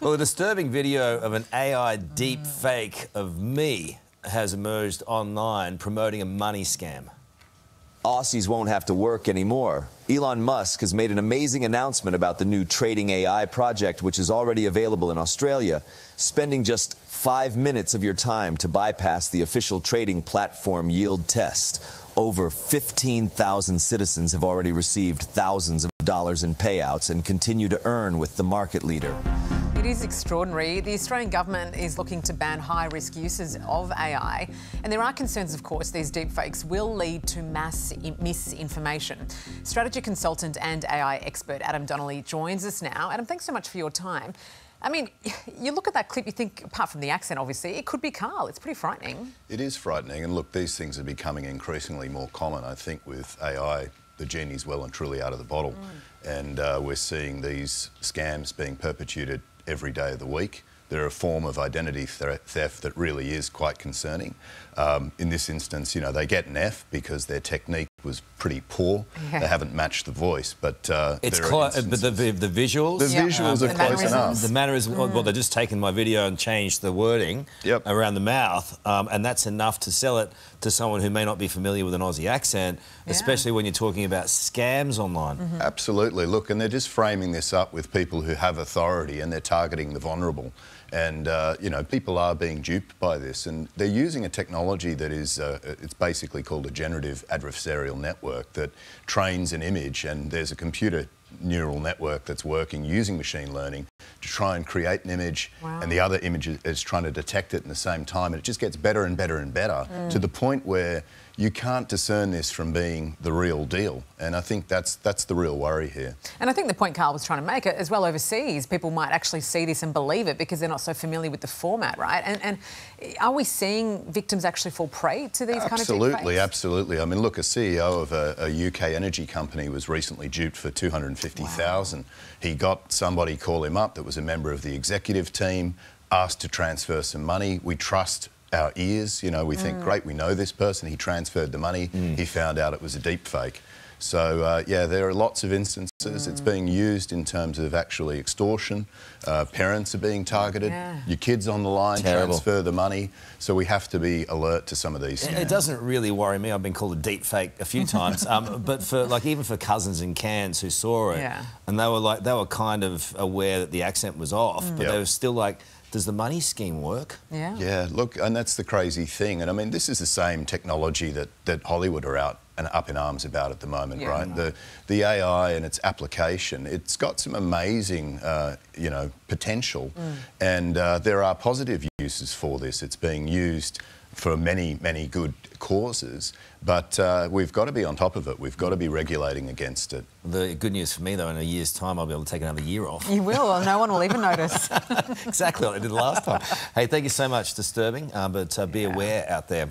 Well, a disturbing video of an AI deep fake of me has emerged online promoting a money scam. Aussies won't have to work anymore. Elon Musk has made an amazing announcement about the new trading AI project, which is already available in Australia. Spending just 5 minutes of your time to bypass the official trading platform yield test. Over 15,000 citizens have already received thousands of dollars in payouts and continue to earn with the market leader. It is extraordinary. The Australian government is looking to ban high-risk uses of AI, and there are concerns, of course, these deepfakes will lead to mass misinformation. Strategy consultant and AI expert Adam Donnelly joins us now. Adam, thanks so much for your time. I mean, you look at that clip, you think, apart from the accent, obviously, it could be Karl. It's pretty frightening. It is frightening, and look, these things are becoming increasingly more common, I think, with AI. The genie's well and truly out of the bottle. And we're seeing these scams being perpetuated every day of the week. They're a form of identity theft that really is quite concerning. In this instance, you know, they get an F because their technique was pretty poor. Yeah. They haven't matched the voice, but the visuals. The visuals are close enough. The mannerisms. Well, they've just taken my video and changed the wording around the mouth, and that's enough to sell it to someone who may not be familiar with an Aussie accent, especially when you're talking about scams online. Absolutely. Look, and they're just framing this up with people who have authority, and they're targeting the vulnerable. And, you know, people are being duped by this, and they're using a technology that is, it's basically called a generative adversarial network that trains an image, and there's a computer neural network that's working using machine learning to try and create an image, and the other image is trying to detect it in the same time, and it just gets better and better and better to the point where you can't discern this from being the real deal. And I think that's the real worry here. And I think the point Karl was trying to make as well overseas, people might actually see this and believe it because they're not so familiar with the format, right? And are we seeing victims actually fall prey to these kind of deepfakes? Absolutely. I mean, look, a CEO of a UK energy company was recently duped for $250,000. Wow. He got somebody call him up that was a member of the executive team, asked to transfer some money. We trust our ears, you know, we think, great, we know this person, he transferred the money, he found out it was a deep fake. So, yeah, there are lots of instances. It's being used in terms of actually extortion. Parents are being targeted. Yeah. Your kids on the line transfer the money. So we have to be alert to some of these scams. It doesn't really worry me. I've been called a deep fake a few times. But for, like, even for cousins in Cairns who saw it, and they were like, they were kind of aware that the accent was off, but they were still like, does the money scheme work? Yeah. Yeah, look, and that's the crazy thing. And I mean, this is the same technology that Hollywood are out and up in arms about at the moment, right? The AI and its application, it's got some amazing, you know, potential. And there are positive uses for this. It's being used for many, many good causes, but we've got to be on top of it. We've got to be regulating against it. The good news for me, though, in a year's time, I'll be able to take another year off. You will, and no one will even notice. Exactly what I did last time. Hey, thank you so much. Disturbing, but be aware out there.